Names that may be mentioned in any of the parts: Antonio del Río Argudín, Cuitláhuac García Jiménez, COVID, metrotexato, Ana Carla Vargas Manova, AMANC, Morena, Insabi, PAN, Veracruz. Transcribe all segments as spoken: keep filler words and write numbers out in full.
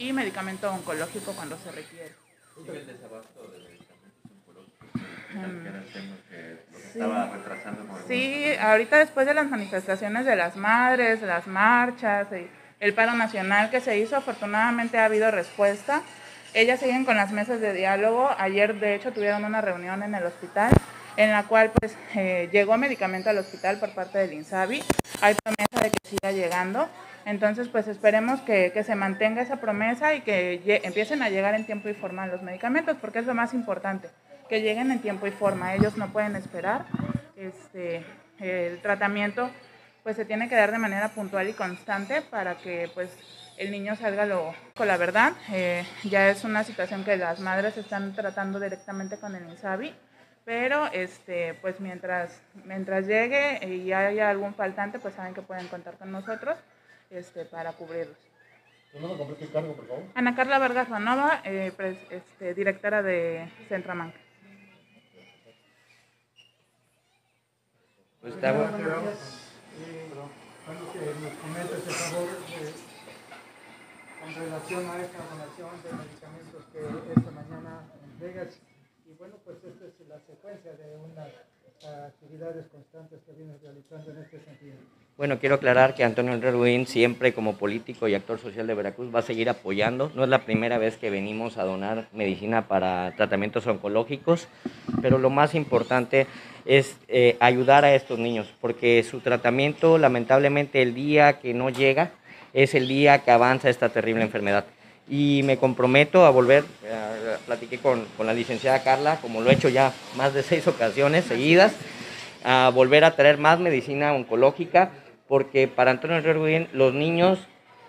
y medicamento oncológico cuando se requiere. ¿Y el desabasto de medicamentos oncológicos? Sí. Estaba retrasando por sí, ahorita después de las manifestaciones de las madres, las marchas, el paro nacional que se hizo, afortunadamente ha habido respuesta. Ellas siguen con las mesas de diálogo. Ayer, de hecho, tuvieron una reunión en el hospital en la cual pues eh, llegó medicamento al hospital por parte del Insabi. Hay promesa de que siga llegando. Entonces, pues esperemos que, que se mantenga esa promesa y que empiecen a llegar en tiempo y forma los medicamentos, porque es lo más importante, que lleguen en tiempo y forma. Ellos no pueden esperar. Este, el tratamiento pues se tiene que dar de manera puntual y constante para que pues el niño salga lo, con la verdad. Eh, ya es una situación que las madres están tratando directamente con el Insabi, pero este, pues mientras, mientras llegue y haya algún faltante, pues saben que pueden contar con nosotros este, para cubrirlos. ¿No complete el cargo, por favor? Ana Carla Vargas Manova, eh, pres, este, directora de Centro AMANC. Gustavo. Gracias. Eh, bueno, que nos comentes, por favor, eh, con relación a esta donación de medicamentos que esta mañana entregas. Y bueno, pues esta es la secuencia de unas actividades constantes que vienes realizando en este sentido. Bueno, quiero aclarar que Antonio del Río Argudín, siempre como político y actor social de Veracruz, va a seguir apoyando. No es la primera vez que venimos a donar medicina para tratamientos oncológicos, pero lo más importante es eh, ayudar a estos niños, porque su tratamiento, lamentablemente, el día que no llega es el día que avanza esta terrible enfermedad. Y me comprometo a volver, eh, platiqué con, con la licenciada Carla, como lo he hecho ya más de seis ocasiones seguidas, a volver a traer más medicina oncológica, porque para Antonio del Río Argudín, los niños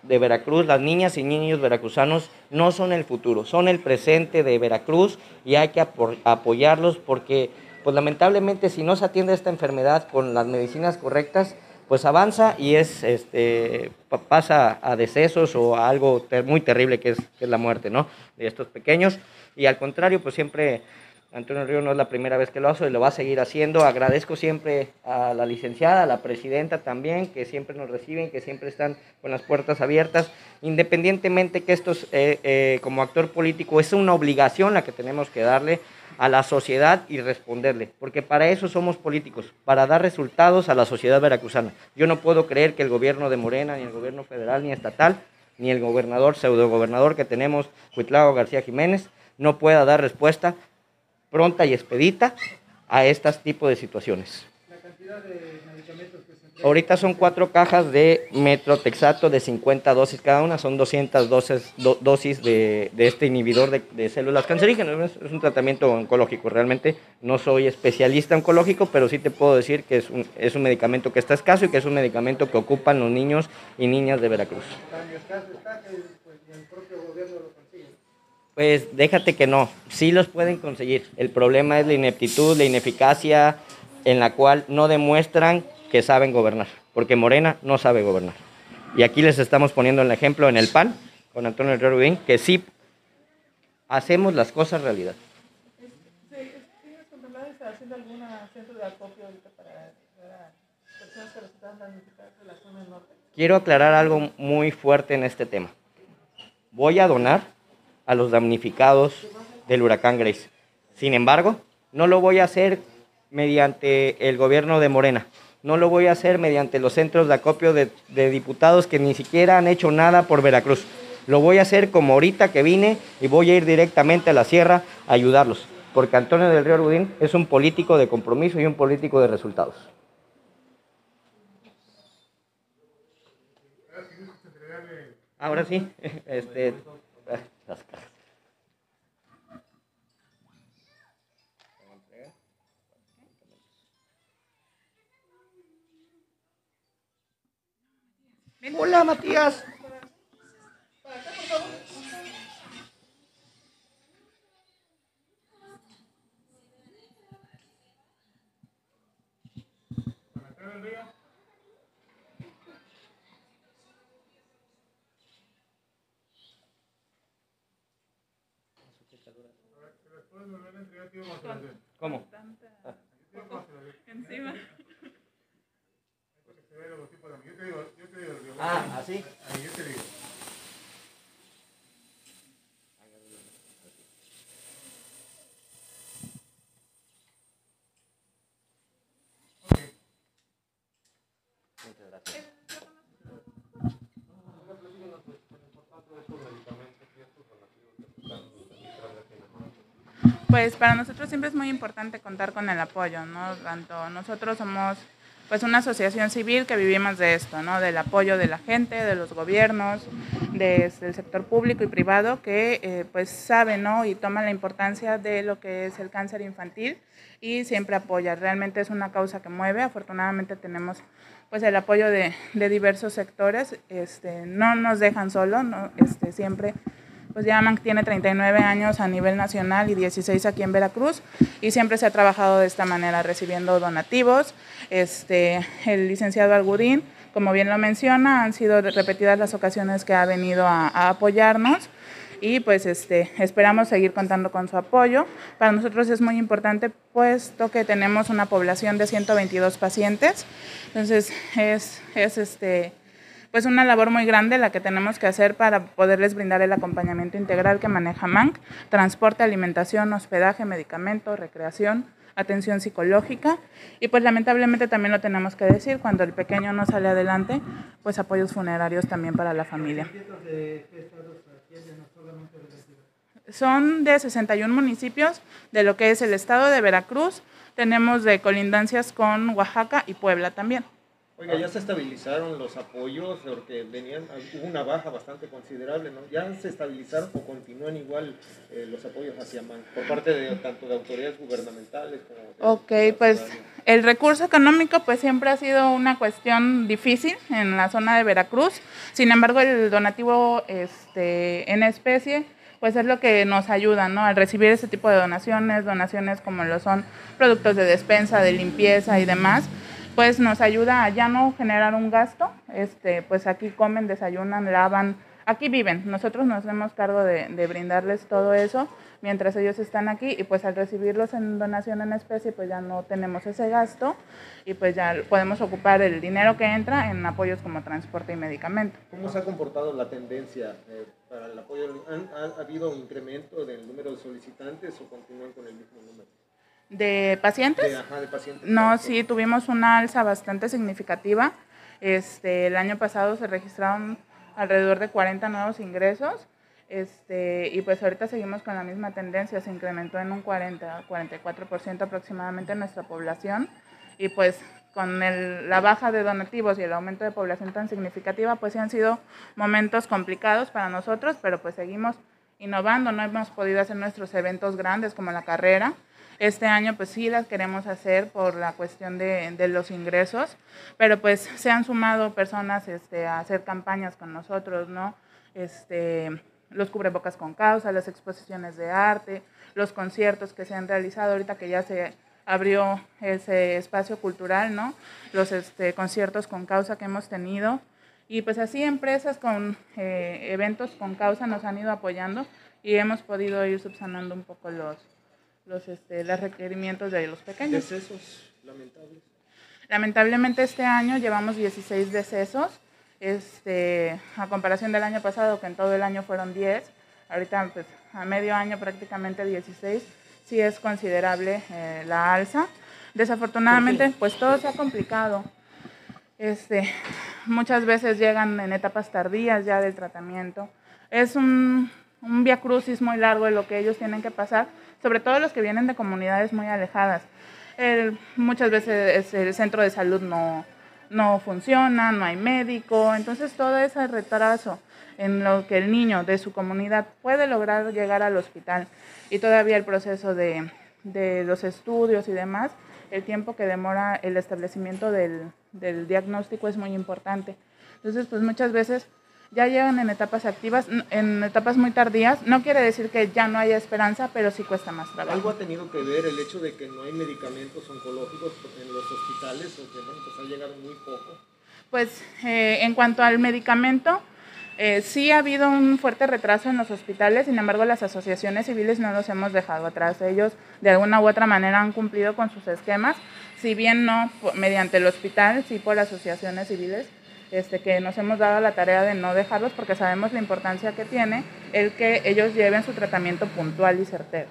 de Veracruz, las niñas y niños veracruzanos no son el futuro, son el presente de Veracruz y hay que ap- apoyarlos porque, pues lamentablemente, si no se atiende esta enfermedad con las medicinas correctas, pues avanza y es, este, pasa a decesos o a algo ter muy terrible que es, que es la muerte, ¿no?, de estos pequeños. Y al contrario, pues siempre Antonio del Río no es la primera vez que lo hace y lo va a seguir haciendo. Agradezco siempre a la licenciada, a la presidenta también, que siempre nos reciben, que siempre están con las puertas abiertas, independientemente que esto eh, eh, como actor político es una obligación la que tenemos que darle a la sociedad y responderle, porque para eso somos políticos, para dar resultados a la sociedad veracruzana. Yo no puedo creer que el gobierno de Morena, ni el gobierno federal, ni estatal, ni el gobernador, pseudogobernador que tenemos, Cuitláhuac García Jiménez, no pueda dar respuesta pronta y expedita a este tipo de situaciones. La cantidad de medicamentos que se entregan. Ahorita son cuatro cajas de metrotexato de cincuenta dosis cada una, son doscientas dosis, do, dosis de, de este inhibidor de, de células cancerígenas. Es un tratamiento oncológico, realmente no soy especialista oncológico, pero sí te puedo decir que es un, es un medicamento que está escaso y que es un medicamento que ocupan los niños y niñas de Veracruz. Tan escaso está que pues, el propio gobierno lo consigue. Pues déjate que no, sí los pueden conseguir. El problema es la ineptitud, la ineficacia en la cual no demuestran que saben gobernar, porque Morena no sabe gobernar. Y aquí les estamos poniendo el ejemplo en el PAN, con Antonio del Río Argudín, que sí hacemos las cosas realidad. ¿Tienes contemplado estar haciendo algún centro de acopio ahorita para personas que resultan damnificadas de la zona norte? Quiero aclarar algo muy fuerte en este tema. Voy a donar a los damnificados del huracán Grace. Sin embargo, no lo voy a hacer mediante el gobierno de Morena. No lo voy a hacer mediante los centros de acopio de, de diputados que ni siquiera han hecho nada por Veracruz. Lo voy a hacer como ahorita que vine y voy a ir directamente a la sierra a ayudarlos, porque Antonio del Río Argudín es un político de compromiso y un político de resultados. Ahora sí, este... las cajas. Hola, Matías. ¿Cómo? Ah. Encima. Ah, así. Pues para nosotros siempre es muy importante contar con el apoyo, ¿no? Tanto nosotros somos pues una asociación civil que vivimos de esto, ¿no? Del apoyo de la gente, de los gobiernos, de, del sector público y privado que eh, pues sabe, ¿no? Y toma la importancia de lo que es el cáncer infantil y siempre apoya. Realmente es una causa que mueve. Afortunadamente tenemos pues el apoyo de, de diversos sectores. Este, no nos dejan solo, ¿no? Este, siempre. Pues ya AMANC tiene treinta y nueve años a nivel nacional y dieciséis aquí en Veracruz y siempre se ha trabajado de esta manera, recibiendo donativos. Este, el licenciado Argudín, como bien lo menciona, han sido repetidas las ocasiones que ha venido a, a apoyarnos y pues este, esperamos seguir contando con su apoyo. Para nosotros es muy importante puesto que tenemos una población de ciento veintidós pacientes, entonces es, es este... pues una labor muy grande la que tenemos que hacer para poderles brindar el acompañamiento integral que maneja AMANC, transporte, alimentación, hospedaje, medicamento, recreación, atención psicológica y pues lamentablemente también lo tenemos que decir, cuando el pequeño no sale adelante, pues apoyos funerarios también para la familia. Son de sesenta y uno municipios de lo que es el estado de Veracruz, tenemos de colindancias con Oaxaca y Puebla también. Oiga, ya se estabilizaron los apoyos, porque venían, hubo una baja bastante considerable, ¿no? ¿Ya se estabilizaron o continúan igual eh, los apoyos hacia AMANC, por parte de tanto de autoridades gubernamentales como... Ok, pues el recurso económico pues siempre ha sido una cuestión difícil en la zona de Veracruz, sin embargo el donativo este, en especie... pues es lo que nos ayuda, ¿no? Al recibir ese tipo de donaciones, donaciones como lo son productos de despensa, de limpieza y demás, pues nos ayuda a ya no generar un gasto, este, pues aquí comen, desayunan, lavan, aquí viven, nosotros nos hacemos cargo de, de brindarles todo eso mientras ellos están aquí y pues al recibirlos en donación en especie pues ya no tenemos ese gasto y pues ya podemos ocupar el dinero que entra en apoyos como transporte y medicamento. ¿Cómo se ha comportado la tendencia eh, para el apoyo? ¿Han, ¿Ha habido un incremento del número de solicitantes o continúan con el mismo número? ¿De pacientes? De, ajá, de pacientes. No, sí, tuvimos una alza bastante significativa. Este, el año pasado se registraron alrededor de cuarenta nuevos ingresos. Este, y pues ahorita seguimos con la misma tendencia, se incrementó en un cuarenta, cuarenta y cuatro por ciento aproximadamente en nuestra población y pues con el, la baja de donativos y el aumento de población tan significativa, pues sí han sido momentos complicados para nosotros, pero pues seguimos innovando, no hemos podido hacer nuestros eventos grandes como la carrera. Este año pues sí las queremos hacer por la cuestión de, de los ingresos, pero pues se han sumado personas este, a hacer campañas con nosotros, ¿no? Este... los cubrebocas con causa, las exposiciones de arte, los conciertos que se han realizado, ahorita que ya se abrió ese espacio cultural, ¿no? Los este, conciertos con causa que hemos tenido y pues así empresas con eh, eventos con causa nos han ido apoyando y hemos podido ir subsanando un poco los, los, este, los requerimientos de los pequeños. ¿Decesos lamentables? Lamentablemente este año llevamos dieciséis decesos. Este, a comparación del año pasado, que en todo el año fueron diez, ahorita pues, a medio año prácticamente dieciséis, sí es considerable eh, la alza. Desafortunadamente, pues todo se ha complicado. Este, muchas veces llegan en etapas tardías ya del tratamiento. Es un, un viacrucis muy largo de lo que ellos tienen que pasar, sobre todo los que vienen de comunidades muy alejadas. El, muchas veces el centro de salud no... no funciona, no hay médico, entonces todo ese retraso en lo que el niño de su comunidad puede lograr llegar al hospital y todavía el proceso de, de los estudios y demás, el tiempo que demora el establecimiento del, del diagnóstico es muy importante. Entonces, pues muchas veces ya llegan en etapas activas, en etapas muy tardías, no quiere decir que ya no haya esperanza, pero sí cuesta más trabajo. ¿Algo ha tenido que ver el hecho de que no hay medicamentos oncológicos en los hospitales o que pues, ha llegado muy poco? Pues eh, en cuanto al medicamento, eh, sí ha habido un fuerte retraso en los hospitales, sin embargo las asociaciones civiles no los hemos dejado atrás, ellos de alguna u otra manera han cumplido con sus esquemas, si bien no mediante el hospital, sí por asociaciones civiles. Este, que nos hemos dado la tarea de no dejarlos porque sabemos la importancia que tiene el que ellos lleven su tratamiento puntual y certero.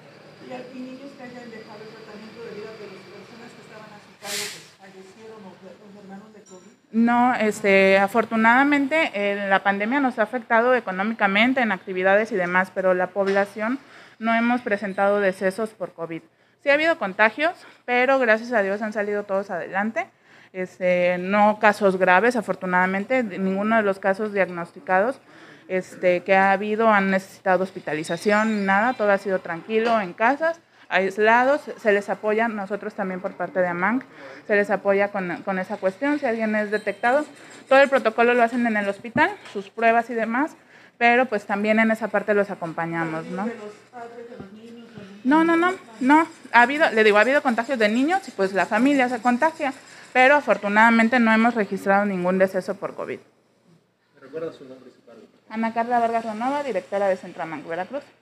¿Y hay niños que hayan dejado el tratamiento debido a que las personas que estaban a su cargo pues, fallecieron o enfermaron de COVID? No, este, afortunadamente eh, la pandemia nos ha afectado económicamente en actividades y demás, pero la población no hemos presentado decesos por COVID. Sí ha habido contagios, pero gracias a Dios han salido todos adelante. Este, no casos graves, afortunadamente, ninguno de los casos diagnosticados este, que ha habido han necesitado hospitalización, nada, todo ha sido tranquilo en casas, aislados, se les apoya, nosotros también por parte de AMANC, se les apoya con, con esa cuestión, si alguien es detectado, todo el protocolo lo hacen en el hospital, sus pruebas y demás, pero pues también en esa parte los acompañamos, ¿no? No, no, no, no, ha habido, le digo, ha habido contagios de niños y pues la familia se contagia, pero afortunadamente no hemos registrado ningún deceso por COVID. ¿Me recuerda su nombre? Ana Carla Vargas Manova, directora de Centro AMANC, Veracruz.